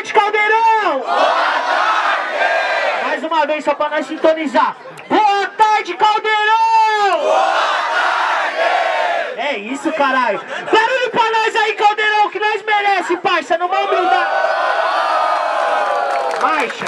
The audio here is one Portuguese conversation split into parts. noite, Caldeirão! Boa tarde! Mais uma vez, só pra nós sintonizar. Boa tarde, Caldeirão! Boa tarde! É isso, caralho. Barulho pra nós aí, Caldeirão, que nós merece, parça. Não vai brindar. Marcha.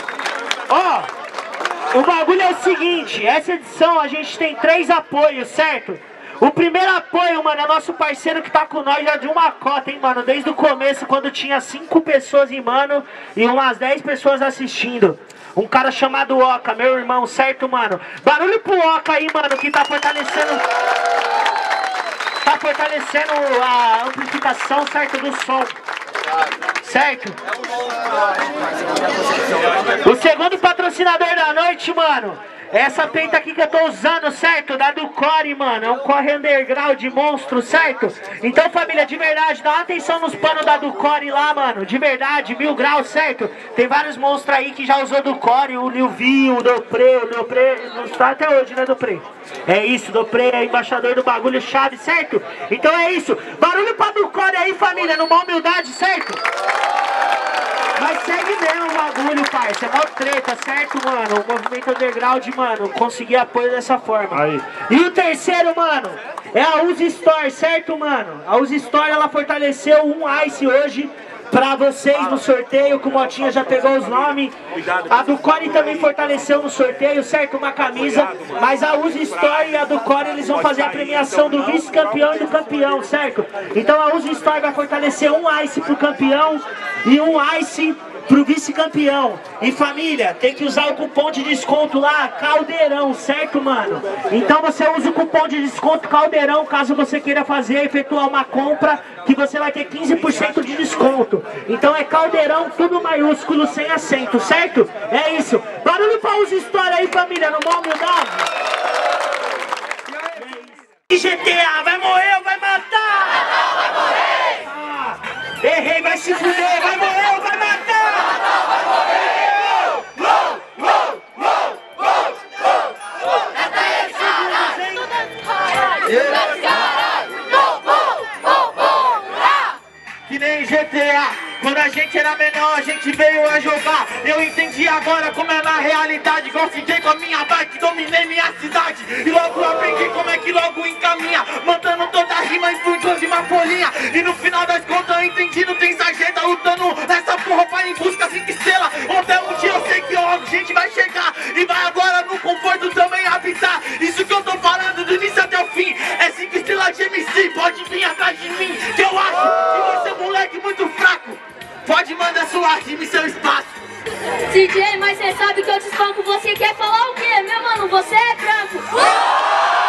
Ó, o bagulho é o seguinte. Essa edição a gente tem 3 apoios, certo? O primeiro apoio, mano, é nosso parceiro que tá com nós já de uma cota, hein, mano? Desde o começo, quando tinha 5 pessoas, hein, mano, e umas 10 pessoas assistindo. Um cara chamado Oca, meu irmão, certo, mano? Barulho pro Oca aí, mano, que tá fortalecendo... Tá fortalecendo a amplificação, certo, do som. Certo? O segundo patrocinador da noite, mano... Essa peita aqui que eu tô usando, certo? Da Ducore, mano. É um corre underground de monstro, certo? Então, família, de verdade, dá uma atenção nos panos da Ducore lá, mano. De verdade, 1000 graus, certo? Tem vários monstros aí que já usou Ducore. O Nilvinho, o Dopre, Não está até hoje, né, Dopre? É isso, Dopre é embaixador do bagulho chave, certo? Então é isso. Barulho pra Ducore aí, família. Numa humildade, certo? Mas segue mesmo o bagulho, parça. É mó treta, certo, mano? O movimento underground, mano, conseguir apoio dessa forma. Aí. E o terceiro, mano, é a Uzi Store, certo, mano? A Uzi Store, ela fortaleceu um Ice hoje pra vocês no sorteio, que o Motinha já pegou os nomes. A Ducore também fortaleceu no sorteio, certo? Uma camisa. Mas a Uzi Store e a Ducore, eles vão fazer a premiação do vice-campeão e do campeão, certo? Então a Uzi Store vai fortalecer um Ice pro campeão e um Ice pro vice-campeão. E família, tem que usar o cupom de desconto lá, Caldeirão, certo, mano? Então você usa o cupom de desconto Caldeirão, caso você queira fazer, efetuar uma compra, que você vai ter 15% de desconto. Então é Caldeirão, tudo maiúsculo, sem acento, certo? É isso. Barulho pra Uzi Store aí, família, no mal humildade. E GTA, vai morrer ou vai matar? Vai morrer! Ah, errei, vai se fuder, vai morrer ou vai matar? Que nem GTA, quando a gente era menor, a gente veio a jogar. Eu entendi agora como é na realidade. Igual fiquei com a minha bike, dominei minha cidade. E logo aprendi como é que logo encaminha, mandando toda a rima em de uma folhinha. E no final das contas eu entendi, não tem sarjeta. Lutando nessa porra, vai em busca 5 estrelas. Até um dia eu sei que logo a gente vai chegar. E vai agora no conforto também habitar. Isso que eu tô falando do início até o fim. É 5 estrelas de MC, pode vir atrás de mim. Que eu acho que você é moleque muito fraco. Pode mandar sua arte e seu espaço. DJ, mas você sabe que eu te espanco. Você quer falar o quê? Meu mano, você é branco.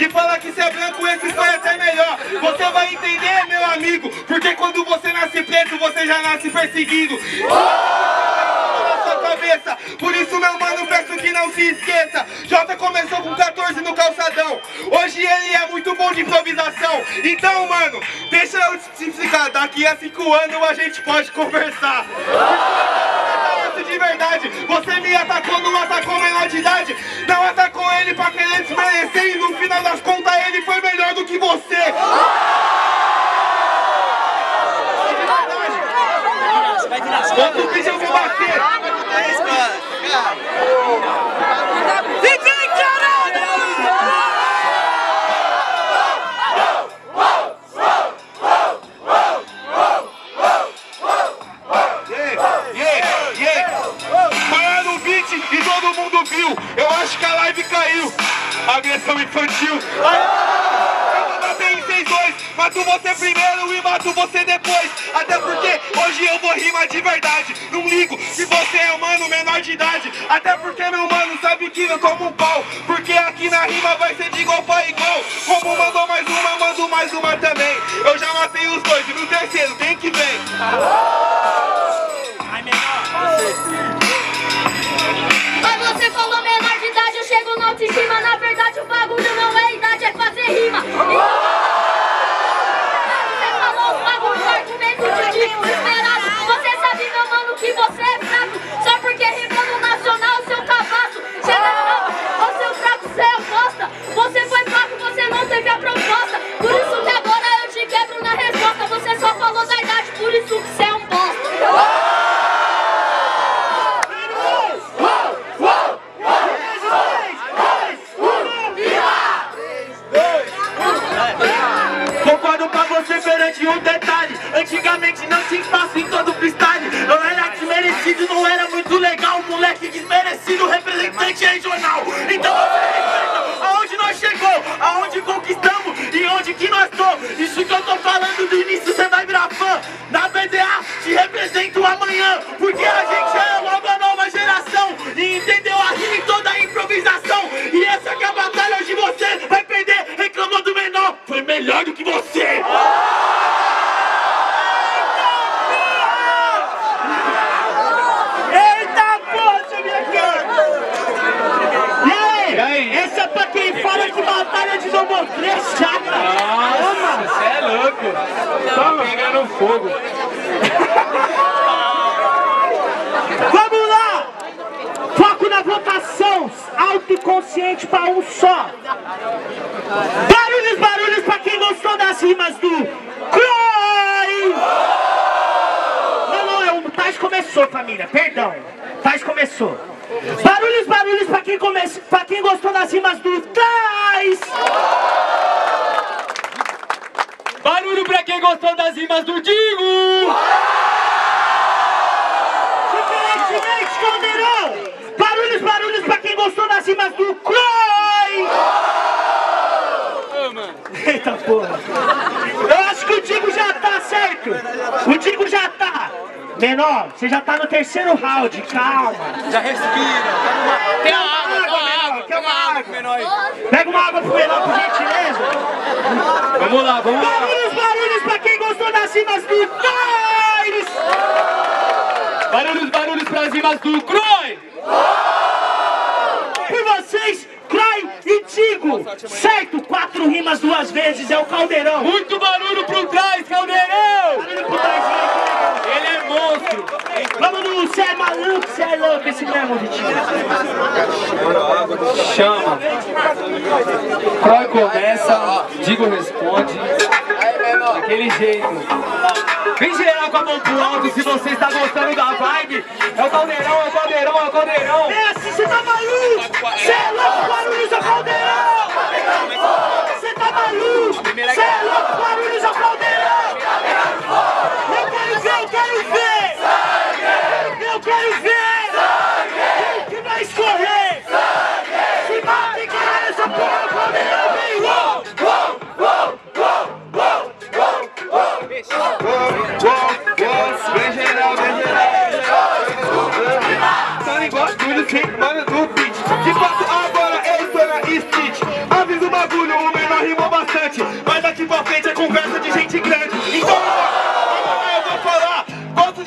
De falar que você é branco, esse foi até melhor. Você vai entender, meu amigo, porque quando você nasce preto, você já nasce perseguido. Por isso, meu mano, peço que não se esqueça. Jota começou com 14 no calçadão. Hoje ele é muito bom de improvisação. Então, mano, deixa eu te explicar. Daqui a 5 anos a gente pode conversar. De verdade, você me atacou, não atacou menor de idade, não atacou ele pra querer desmerecer, e no final das contas ele foi melhor do que você. De verdade, quanto bicho eu vou bater? Agressão infantil. Aí, eu vou bater em 6-2, mato você primeiro e mato você depois. Até porque hoje eu vou rimar de verdade. Não ligo se você é um mano menor de idade. Até porque meu mano sabe que eu como um pau. Porque aqui na rima vai ser de igual pra igual. Como mandou mais uma, mando mais uma também. Eu já matei os dois e no terceiro tem que vem. Ai, menor, mas você falou menor de idade, eu chego na autoestima. Na verdade o bagulho não é idade, é fazer rima. Você falou os bagulhos, argumento de tipo esperado. Você sabe, meu mano, que você é fraco. Só porque rimando nacional, seu cavaço. General, o seu fraco, você é bosta. Você foi fraco, você não teve a proposta. Por isso que agora eu te quebro na resposta. Você só falou da idade, por isso que você é um bosta. Perante um detalhe, antigamente não tinha espaço em todo freestyle. Eu era desmerecido, não era muito legal. Moleque desmerecido, representante regional. Então você aonde nós chegou, aonde conquistamos e onde que nós tô. Isso que eu tô falando do início, você vai virar fã. Na BDA te represento amanhã, porque a gente é logo a nova geração. E entendeu a rima e toda a improvisação. E essa que é a batalha hoje, você vai perder. Reclamou do menor, foi melhor do que você. Essa é pra quem fala que batalha de dopre é chata. Nossa, você é louco. Tá pegando fogo. Vamos lá. Foco na votação. Autoconsciente pra um só. Barulhos, barulhos pra quem gostou das rimas do Kroy. Não, o Tazz começou, família. Perdão. Tazz começou. Barulhos, barulhos pra quem, pra quem gostou das rimas do Tazz! Barulho pra quem gostou das rimas do Digo! Diferentemente, Caldeirão! Barulhos, barulhos pra quem gostou das rimas do Kroy! Eita porra! Eu acho que o Digo já tá certo! O Digo já tá! Menor, você já tá no terceiro round, calma. Já respira, pega uma água, menor. Pega uma água pro menor, por gentileza. Vamos lá, vamos lá. Barulhos, barulhos pra quem gostou das rimas do Tazz. Barulhos, barulhos pras rimas do Kroy. Por vocês, Kroy e Digo. Certo, 4 rimas 2 vezes, é o Caldeirão. Muito barulho pro Tazz, Caldeirão. Barulho pro Tazz. Ele é monstro! Vamos no, você é maluco, você é louco, esse mesmo Vitinho. Chama! Kroy começa, Digo responde. Daquele jeito. Vem geral com a mão pro alto, se você está gostando da vibe. É o Caldeirão, é o Caldeirão, é o Caldeirão! É assim, você tá maluco! Você é louco, barulho, é o Caldeirão! Você tá maluco! Você é louco, barulho, é o Caldeirão! Eu quero ver! Sangue! Eu quero ver! Sangue! Que vai escorrer! Sangue! Se mata e caralho essa porra, Caldeirão vem! Uou! Uou! Uou! Uou! Uou! Uou! Vem geral, vem geral! Só igual tudo, sem mano do beat. De fato agora eu estou na street. Avisa o bagulho, o menor rimou bastante. Mas daqui pra frente é conversa de gente grande. Então...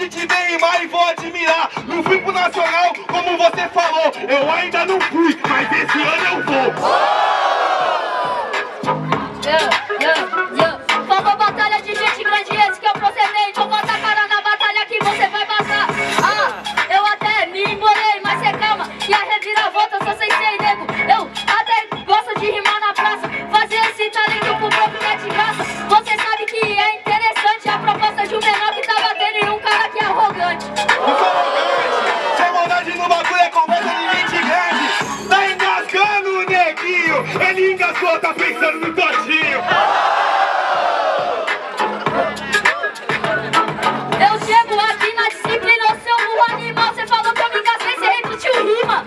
te ver rimar e vou admirar. Não fui pro nacional, como você falou. Eu ainda não fui, mas esse ano eu vou. Falou batalha de gente grande, esse que eu procedei. Vou botar a cara na batalha que você vai passar. Ah, eu até me embolei, mas você calma. E a reviravolta eu só sei ser nego. Eu até gosto de rimar na praça. Fazer esse talento pro próprio é de graça. Você sabe que é interessante a proposta de um menor que tá batendo em um cara que é arrogante. Muito arrogante. Sem maldade no bagulho é conversa de gente grande. Tá engasgando o neguinho. Ele engasgou, tá pensando no todinho. Eu chego aqui na disciplina, eu sou um animal. Você falou que eu me engasguei, você repetiu rima.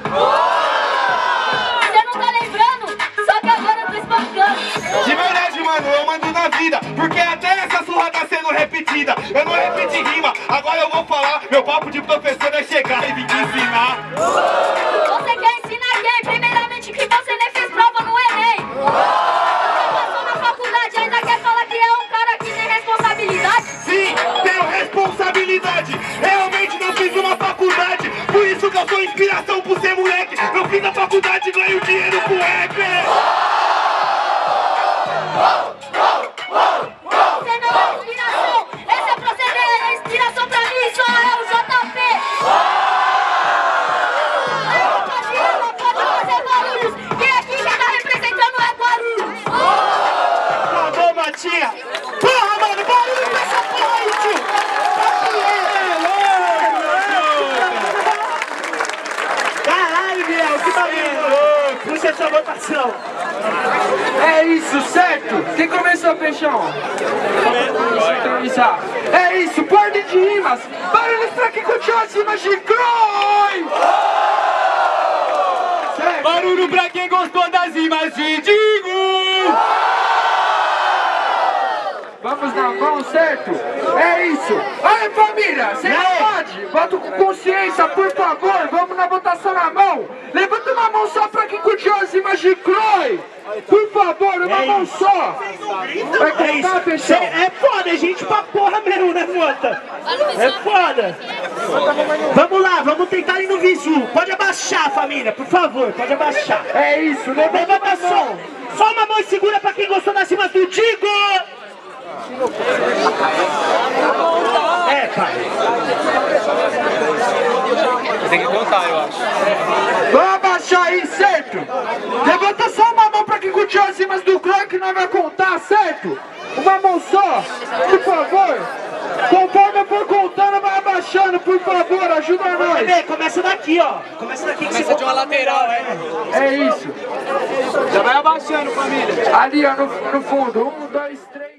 Você não tá lembrando, só que agora eu tô espancando. De verdade, mano, eu mando na vida. Porque até essa surra tá sendo não repetida, eu não repeti rima. Agora eu vou falar, meu papo de professor é chegar e vir te ensinar. Você quer ensinar quem? Primeiramente que você nem fez prova no Enem. Você passou na faculdade, ainda quer falar que é um cara que tem responsabilidade? Sim, tenho responsabilidade. Realmente não fiz uma faculdade, por isso que eu sou inspiração por ser moleque. Não fiz a faculdade, ganho dinheiro pro rap. É isso, certo? Quem começou, Peixão? É isso, borda de rimas. Barulhos pra quem curtiu as rimas de Kroy. Barulho pra quem gostou das rimas de Digo. Vamos na mão, certo? É isso. Aí, família, você não pode? Bota com consciência, por favor. Vamos na votação na mão. Levanta uma mão só pra quem curtiu as rimas de Kroy. Por favor, uma mão só. Vai contar, Peixão? É foda, é gente pra porra mesmo, né, Mota? É foda. Vamos lá, vamos tentar ir no visu. Pode abaixar, família, por favor, pode abaixar. É isso, levanta só. Só uma mão e segura pra quem gostou das rimas do Digo. É, pai. Tem que contar, eu acho. Vamos abaixar aí, certo? Levanta só uma mão pra quem curtiu as rimas do Kroy que nós vai contar, certo? Uma mão só, por favor. Conforme eu for contando, vai abaixando, por favor, ajuda nós. Começa daqui, ó. Começa daqui, que começa de uma lateral, é isso. Já vai abaixando, família. Ali, ó, no fundo. 1, 2, 3.